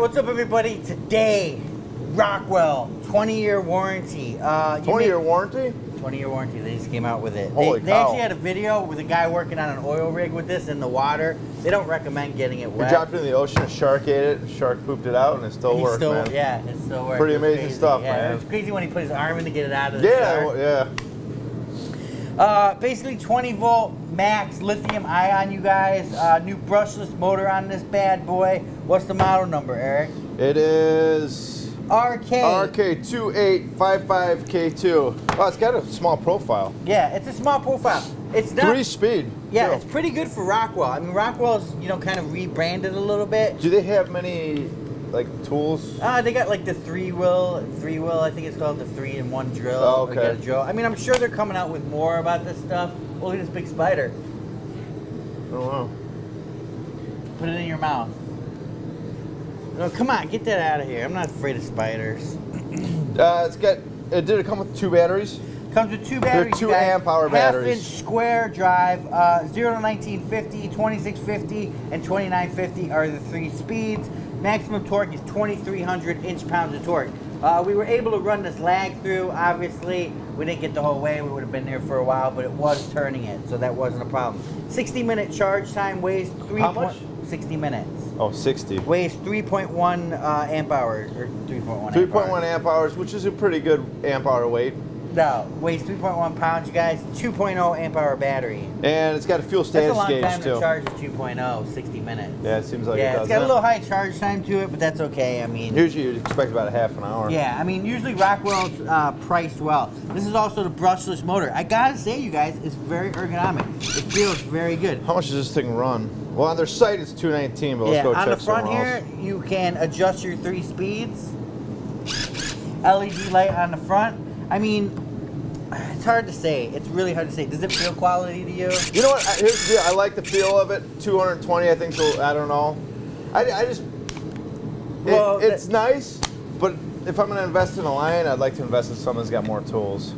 what's up everybody? Today, Rockwell, 20-year warranty. 20-year warranty? 20-year warranty, they just came out with it. Holy cow. They actually had a video with a guy working on an oil rig with this in the water. They don't recommend getting it wet. We dropped it in the ocean, a shark ate it, a shark pooped it out, and it still worked, man. Yeah, it still worked. Pretty amazing stuff, man. It was crazy when he put his arm in to get it out of the shark. Yeah. Basically 20-volt max lithium ion, you guys. New brushless motor on this bad boy. What's the model number, Eric? It is... RK2855K2. Wow, it's got a small profile. Yeah, it's a small profile. It's not 3-speed. Yeah, it's pretty good for Rockwell. I mean, Rockwell's, you know, kind of rebranded a little bit. Do they have many, like, tools? They got like the three wheel. I think it's called the 3-in-1 drill. Oh, okay. Got a drill. I mean, I'm sure they're coming out with more about this stuff. Oh, look at this big spider. Oh wow. Put it in your mouth. No, come on, get that out of here. I'm not afraid of spiders. Did it come with 2 batteries? Comes with 2 batteries. They're 2 amp-hour batteries. Half-inch square drive. 0 to 1950, 2650, and 2950 are the 3 speeds. Maximum torque is 2,300 inch-pounds of torque. We were able to run this lag through. Obviously, we didn't get the whole way. We would have been there for a while, but it was turning it, so that wasn't a problem. 60-minute charge time, weighs 3. How much? 60 minutes. Oh, 60. Weighs 3.1 amp hours, or 3.1 amp hours, which is a pretty good amp hour weight. No, weighs 3.1 pounds, you guys. 2.0 amp hour battery. And it's got a fuel status gauge, too. That's a long time to charge at 2.0, 60 minutes. Yeah, it seems like it does. It's got a little high charge time to it, but that's okay. I mean, usually you'd expect about a half an hour. Yeah, I mean, usually Rockwell's priced well. This is also the brushless motor. I gotta say, you guys, it's very ergonomic. It feels very good. How much does this thing run? Well, on their site, it's 219, but let's go check somewhere else. Yeah, on the front here, you can adjust your 3 speeds. LED light on the front. I mean, it's hard to say. It's really hard to say. Does it feel quality to you? You know what? Here's the deal. I like the feel of it. 220, I think, so I don't know. It's nice, but if I'm going to invest in a Lion, I'd like to invest in someone that's got more tools.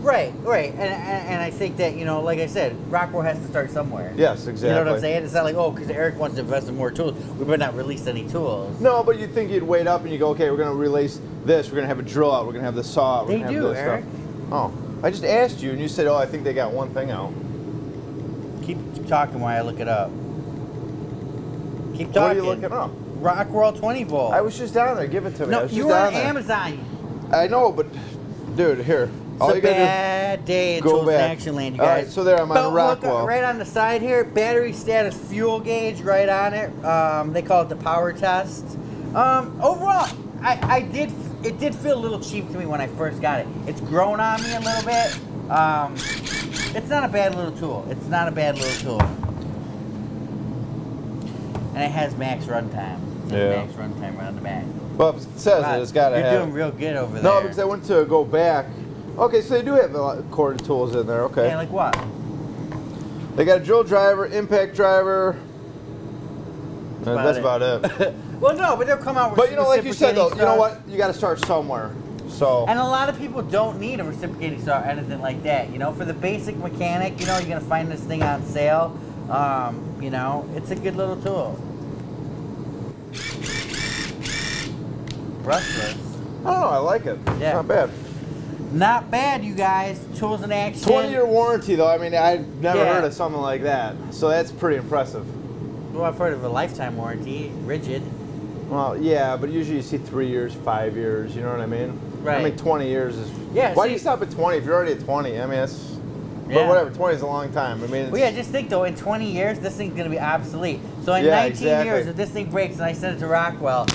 Right, right, and I think that, you know, like I said, Rockwell has to start somewhere. Yes, exactly. You know what I'm saying? It's not like, oh, because Eric wants to invest in more tools, we better not release any tools. No, but you think you'd wait up and you go, okay, we're going to release this, we're going to have a drill out, we're going to have the saw out, we're going to have this Eric. Stuff. Oh, I just asked you, and you said, oh, I think they got one thing out. Keep talking while I look it up. Keep talking. What are you looking up? Rockwell 20 volt. I was just down there. Give it to me. No, you were on Amazon. I know, but, dude, here. It's a bad day in Tools in Action land, you guys. All right, so there I'm on Rockwell. Right on the side here, battery status fuel gauge right on it. They call it the power test. Overall, it did feel a little cheap to me when I first got it. It's grown on me a little bit. It's not a bad little tool. It's not a bad little tool. And it has max runtime. Yeah. Max runtime right on the back. Well, if it says it, it's got to have. You're doing real good over there. No, because I went to go back. Okay, so they do have a lot of cord tools in there, okay. Yeah, like what? They got a drill driver, impact driver. That's about it. Well, no, but they'll come out with reciprocating stuff. But, you know, like you said, though, you know what? You got to start somewhere. So. And a lot of people don't need a reciprocating saw or anything like that. You know, for the basic mechanic, you know, you're going to find this thing on sale. You know, it's a good little tool. Brushless. Oh, I like it. Yeah. It's not bad. Not bad, you guys. Tools in Action. 20-year warranty, though. I mean, I've never heard of something like that. So that's pretty impressive. Well, I've heard of a lifetime warranty. Rigid. Well, yeah, but usually you see 3 years, 5 years. You know what I mean? Right. I mean, 20 years is... Yeah, why do you stop at 20 if you're already at 20? I mean, that's... Yeah. But whatever, 20 is a long time. I mean, it's... Well, yeah, just think, though, in 20 years, this thing's going to be obsolete. So in 19 years, if this thing breaks and I send it to Rockwell...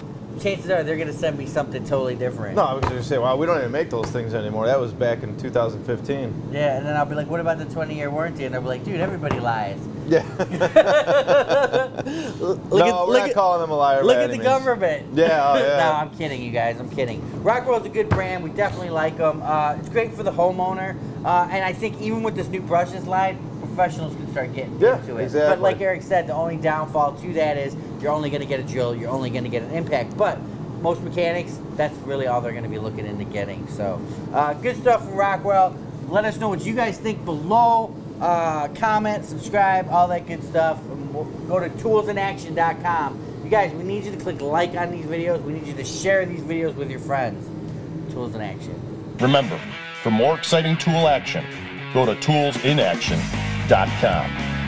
Chances are they're going to send me something totally different. No, I was going to say, wow, we don't even make those things anymore. That was back in 2015. Yeah, and then I'll be like, what about the 20-year warranty? And they'll be like, dude, everybody lies. Yeah. no, we're not calling them a liar. Look at the government. Yeah, oh, yeah. No, I'm kidding, you guys. I'm kidding. Rockwell's a good brand. We definitely like them. It's great for the homeowner. And I think even with this new brushes line, professionals can start getting into it. Exactly. But like Eric said, the only downfall to that is you're only going to get a drill, you're only going to get an impact. But most mechanics, that's really all they're going to be looking into getting. So good stuff from Rockwell. Let us know what you guys think below. Comment, subscribe, all that good stuff. Go to toolsinaction.com. You guys, we need you to click like on these videos. We need you to share these videos with your friends. Tools in Action. Remember, for more exciting tool action, go to toolsinaction.com.